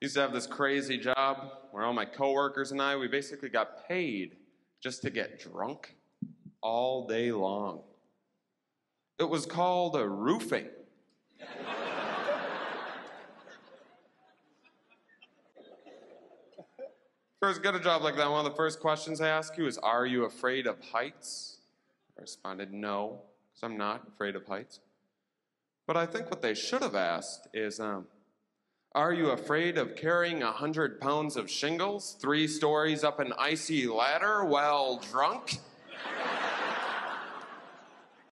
used to have this crazy job where all my coworkers and I, we basically got paid just to get drunk all day long. It was called a roofing. First, get a job like that, one of the first questions I ask you is, are you afraid of heights? I responded, no, because I'm not afraid of heights. But I think what they should have asked is, are you afraid of carrying 100 pounds of shingles 3 stories up an icy ladder while drunk?